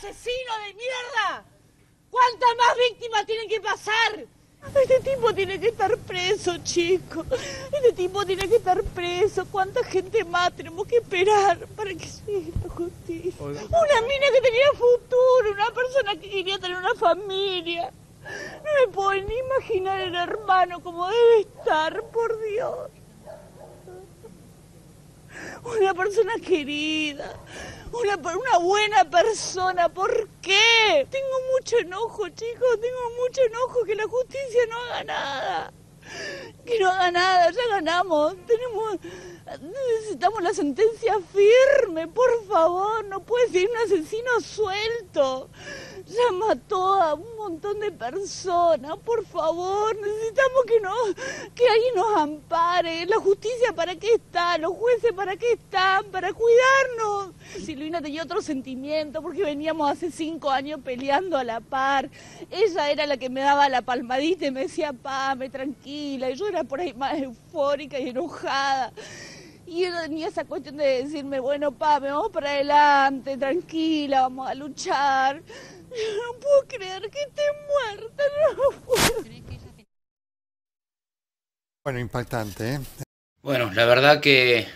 asesino de mierda! ¿Cuántas más víctimas tienen que pasar? Este tipo tiene que estar preso, chicos. Este tipo tiene que estar preso. ¿Cuánta gente más tenemos que esperar para que llegue la justicia? Hola. Una mina que tenía futuro, una persona que quería tener una familia. No me puedo ni imaginar el hermano como debe estar, por Dios. Una persona querida, una buena persona, ¿por qué? Tengo mucho enojo, chicos, tengo mucho enojo, que la justicia no haga nada. Que no haga nada, ya ganamos, necesitamos la sentencia firme, por favor, no puede ser un asesino suelto. Ya mató a un montón de personas, por favor, necesitamos que alguien nos ampare. La justicia, ¿para qué está? Los jueces, ¿para qué están? Para cuidarnos. Silvina tenía otro sentimiento porque veníamos hace 5 años peleando a la par. Ella era la que me daba la palmadita y me decía, Pame, tranquila. Y yo era por ahí más eufórica y enojada. Y yo tenía esa cuestión de decirme, bueno, Pame, vamos para adelante, tranquila, vamos a luchar. No puedo creer que esté muerta, no puedo. Bueno, impactante, ¿eh? Bueno, la verdad que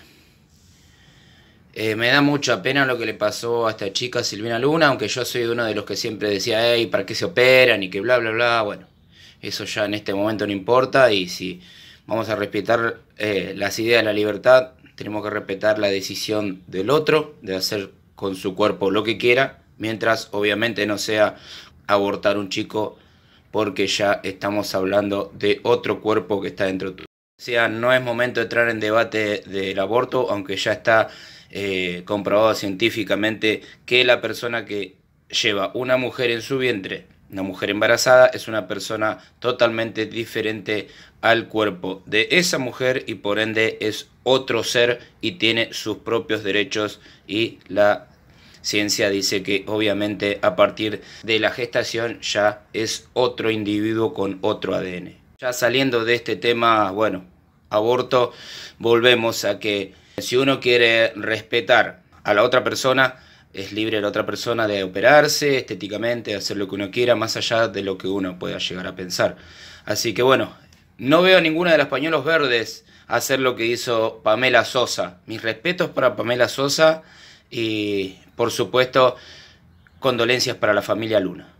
me da mucha pena lo que le pasó a esta chica Silvina Luna, aunque yo soy uno de los que siempre decía, hey, ¿para qué se operan? Y que bla, bla, bla. Bueno, eso ya en este momento no importa, y si vamos a respetar las ideas de la libertad, tenemos que respetar la decisión del otro de hacer con su cuerpo lo que quiera, mientras obviamente no sea abortar un chico, porque ya estamos hablando de otro cuerpo que está dentro tuyo. O sea, no es momento de entrar en debate del aborto, aunque ya está comprobado científicamente que la persona que lleva una mujer en su vientre, una mujer embarazada, es una persona totalmente diferente al cuerpo de esa mujer y por ende es otro ser y tiene sus propios derechos, y la ciencia dice que obviamente a partir de la gestación ya es otro individuo con otro ADN. Ya saliendo de este tema, bueno, aborto, volvemos a que si uno quiere respetar a la otra persona, es libre la otra persona de operarse estéticamente, de hacer lo que uno quiera, más allá de lo que uno pueda llegar a pensar. Así que bueno, no veo ninguna de las pañuelos verdes hacer lo que hizo Pamela Sosa. Mis respetos para Pamela Sosa y, por supuesto, condolencias para la familia Luna.